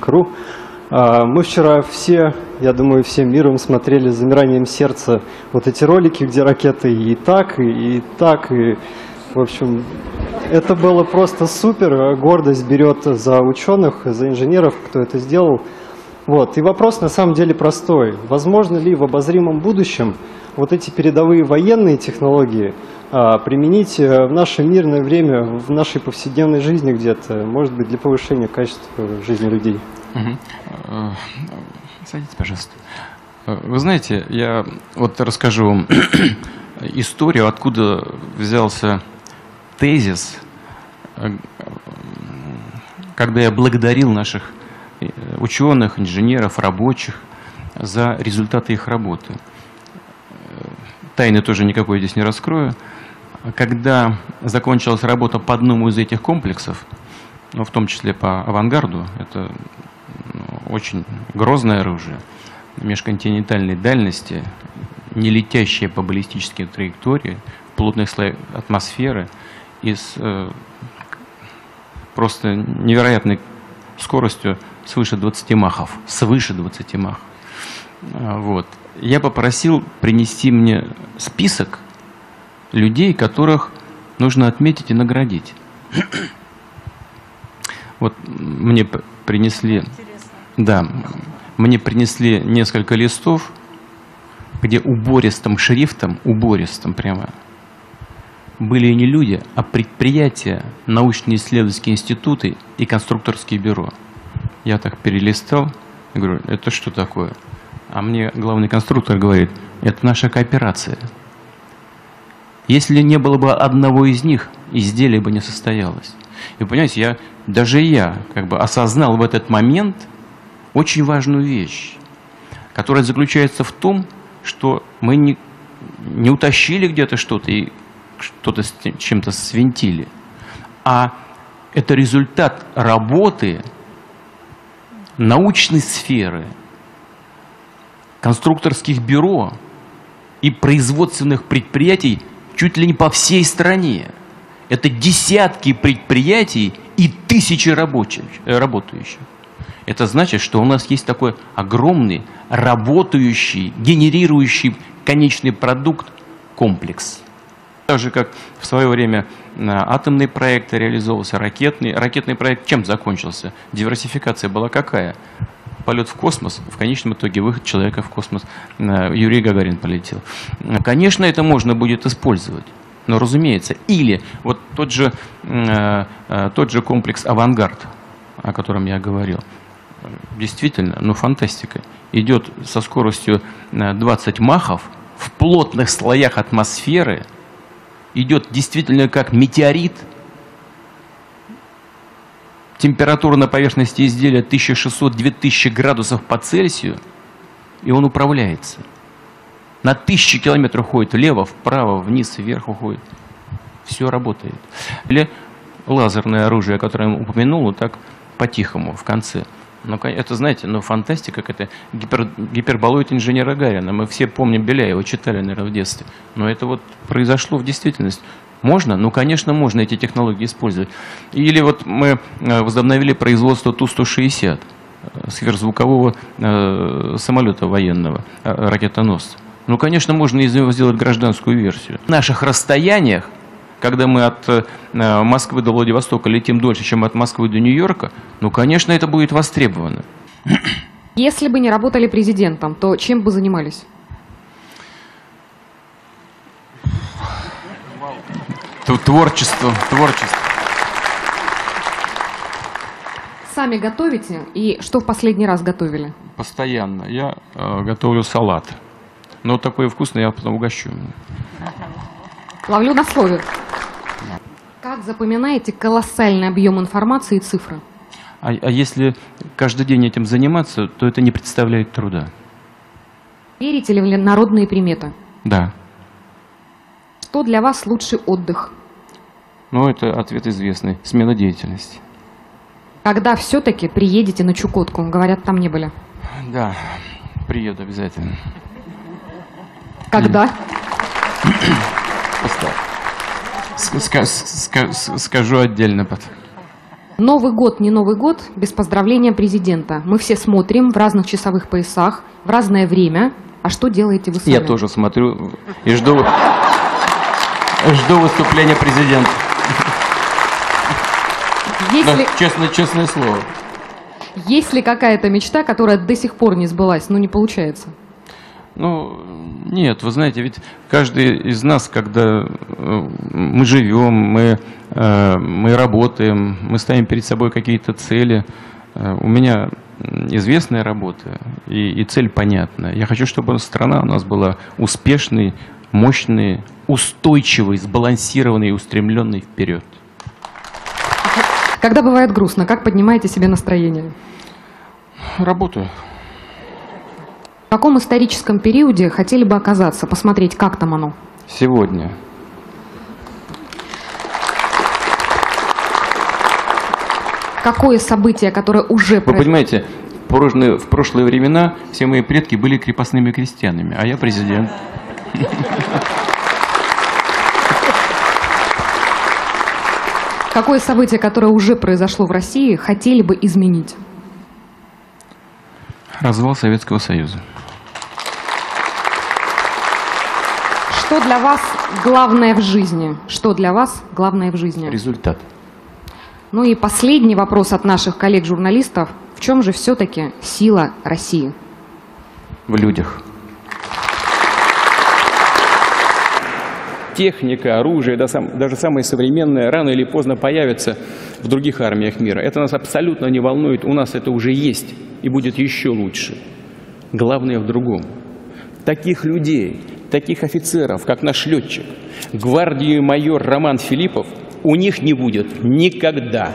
.ру. Мы вчера все, я думаю, всем миром смотрели с замиранием сердца вот эти ролики, где ракеты и так, в общем, это было просто супер. Гордость берет за ученых, за инженеров, кто это сделал. Вот. И вопрос на самом деле простой. Возможно ли в обозримом будущем вот эти передовые военные технологии применить в наше мирное время, в нашей повседневной жизни где-то, может быть, для повышения качества жизни людей? Садитесь, пожалуйста. Вы знаете, я вот расскажу вам историю, откуда взялся тезис, когда я благодарил наших ученых, инженеров, рабочих за результаты их работы. Тайны тоже никакой здесь не раскрою. Когда закончилась работа по одному из этих комплексов, ну, в том числе по «Авангарду», это очень грозное оружие, межконтинентальной дальности, не летящее по баллистической траектории, плотных слоев атмосферы и с просто невероятной скоростью свыше 20 махов. Свыше 20 махов. Вот. Я попросил принести мне список людей, которых нужно отметить и наградить. Вот мне принесли, да, мне принесли несколько листов, где убористым шрифтом, убористым прямо, были не люди, а предприятия, научно-исследовательские институты и конструкторские бюро. Я так перелистал, я говорю, это что такое? А мне главный конструктор говорит, это наша кооперация. Если не было бы одного из них, изделие бы не состоялось. И понимаете, даже я как бы осознал в этот момент очень важную вещь, которая заключается в том, что мы не утащили где-то что-то и что-то с чем-то свинтили, а это результат работы научной сферы, конструкторских бюро и производственных предприятий чуть ли не по всей стране. Это десятки предприятий и тысячи работающих. Это значит, что у нас есть такой огромный, работающий, генерирующий конечный продукт комплекс. Так же, как в свое время атомный проект реализовывался, ракетный проект чем закончился? Диверсификация была какая? Полет в космос, в конечном итоге выход человека в космос. Юрий Гагарин полетел. Конечно, это можно будет использовать, но разумеется. Или вот тот же комплекс «Авангард», о котором я говорил. Действительно, ну фантастика. Идет со скоростью 20 махов, в плотных слоях атмосферы, идет действительно как метеорит. Температура на поверхности изделия 1600-2000 градусов по Цельсию, и он управляется. На 1000 километров уходит влево, вправо, вниз, вверх уходит. Все работает. Или лазерное оружие, которое я упомянул, так по-тихому, в конце. Но это, знаете, ну, фантастика, как это гиперболоид инженера Гарина. Мы все помним Беляева, читали, наверное, в детстве. Но это вот произошло в действительности. Можно? Ну, конечно, можно эти технологии использовать. Или вот мы возобновили производство Ту-160, сверхзвукового самолета военного, ракетоносца. Ну, конечно, можно из него сделать гражданскую версию. В наших расстояниях, когда мы от Москвы до Владивостока летим дольше, чем от Москвы до Нью-Йорка, ну, конечно, это будет востребовано. Если бы не работали президентом, то чем бы занимались? Творчество. Сами готовите? И что в последний раз готовили? Постоянно. Я готовлю салат. Но такой вкусный, я потом угощу. Ловлю на слове. Да. Как запоминаете колоссальный объем информации и цифры? А если каждый день этим заниматься, то это не представляет труда. Верите ли в народные приметы? Да. Что для вас лучший отдых? Ну, это ответ известный. Смена деятельности. Когда все-таки приедете на Чукотку? Говорят, там не были. Да, приеду обязательно. Когда? Скажу отдельно потом. Новый год, не Новый год, без поздравления президента. Мы все смотрим в разных часовых поясах, в разное время. А что делаете вы сами? Я тоже смотрю и жду выступления президента. Если... Честное слово. Есть ли какая-то мечта, которая до сих пор не сбылась, но не получается? Ну, нет, вы знаете, ведь каждый из нас, когда мы живем, мы работаем, мы ставим перед собой какие-то цели. У меня известная работа и цель понятна. Я хочу, чтобы страна у нас была успешной, мощной, устойчивой, сбалансированной и устремленной вперед. Когда бывает грустно, как поднимаете себе настроение? Работаю. В каком историческом периоде хотели бы оказаться, посмотреть, как там оно? Сегодня. Какое событие, которое уже... Вы понимаете, в прошлые времена все мои предки были крепостными крестьянами, а я президент. Какое событие, которое уже произошло в России, хотели бы изменить? Развал Советского Союза. Что для вас главное в жизни? Что для вас главное в жизни? Результат. Ну и последний вопрос от наших коллег-журналистов. В чем же все-таки сила России? В людях. Техника, оружие, даже самое современное, рано или поздно появится в других армиях мира. Это нас абсолютно не волнует. У нас это уже есть и будет еще лучше. Главное в другом. Таких людей, таких офицеров, как наш летчик, гвардии майор Роман Филиппов, у них не будет никогда.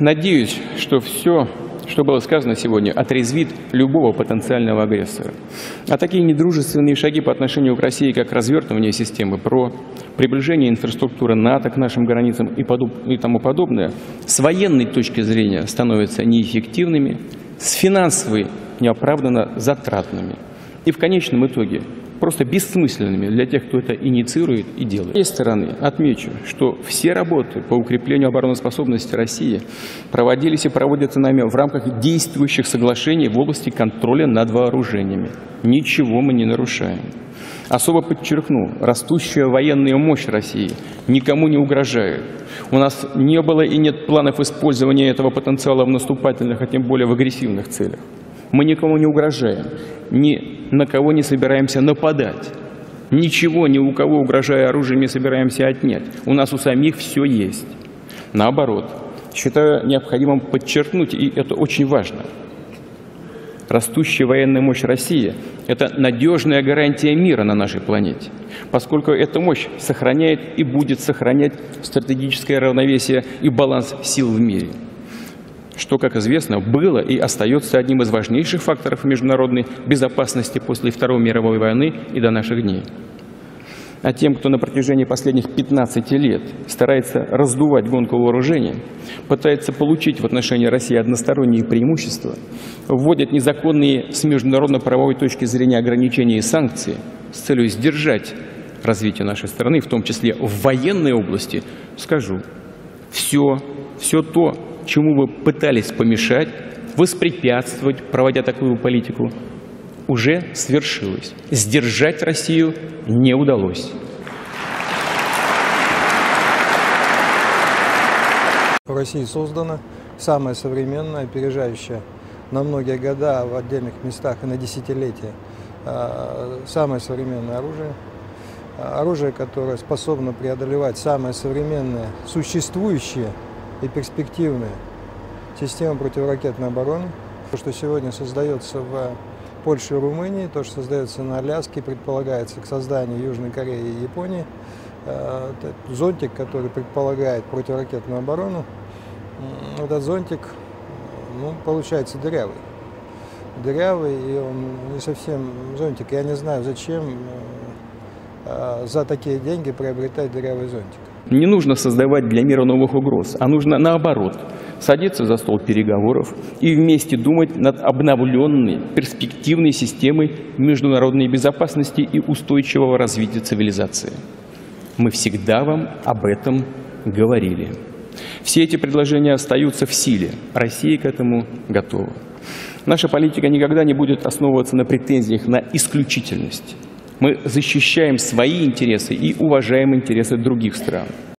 Надеюсь, что все, что было сказано сегодня, отрезвит любого потенциального агрессора. А такие недружественные шаги по отношению к России, как развертывание системы ПРО, приближение инфраструктуры НАТО к нашим границам и тому подобное, с военной точки зрения становятся неэффективными, с финансовой неоправданно затратными. И в конечном итоге просто бессмысленными для тех, кто это инициирует и делает. С другой стороны, отмечу, что все работы по укреплению обороноспособности России проводились и проводятся нами в рамках действующих соглашений в области контроля над вооружениями. Ничего мы не нарушаем. Особо подчеркну, растущая военная мощь России никому не угрожает. У нас не было и нет планов использования этого потенциала в наступательных, а тем более в агрессивных целях. Мы никому не угрожаем, ни на кого не собираемся нападать, ничего, ни у кого, угрожая оружием, не собираемся отнять. У нас у самих все есть. Наоборот, считаю необходимым подчеркнуть, и это очень важно, растущая военная мощь России – это надежная гарантия мира на нашей планете, поскольку эта мощь сохраняет и будет сохранять стратегическое равновесие и баланс сил в мире, что, как известно, было и остается одним из важнейших факторов международной безопасности после Второй мировой войны и до наших дней. А тем, кто на протяжении последних 15 лет старается раздувать гонку вооружений, пытается получить в отношении России односторонние преимущества, вводит незаконные с международно-правовой точки зрения ограничения и санкции с целью сдержать развитие нашей страны, в том числе в военной области, скажу, все то, чему вы пытались помешать, воспрепятствовать, проводя такую политику, уже свершилось. Сдержать Россию не удалось. В России создана самая современная, опережающая на многие года, в отдельных местах и на десятилетия, самое современное оружие. Оружие, которое способно преодолевать самые современные, существующие и перспективные системы противоракетной обороны. То, что сегодня создается в Польше и Румынии, то, что создается на Аляске, предполагается к созданию Южной Кореи и Японии. Этот зонтик, который предполагает противоракетную оборону, этот зонтик, ну, получается дырявый. дырявый, и он не совсем зонтик. Я не знаю, зачем за такие деньги приобретать дырявый зонтик. Не нужно создавать для мира новых угроз, а нужно, наоборот, садиться за стол переговоров и вместе думать над обновленной перспективной системой международной безопасности и устойчивого развития цивилизации. Мы всегда вам об этом говорили. Все эти предложения остаются в силе. Россия к этому готова. Наша политика никогда не будет основываться на претензиях на исключительность. Мы защищаем свои интересы и уважаем интересы других стран.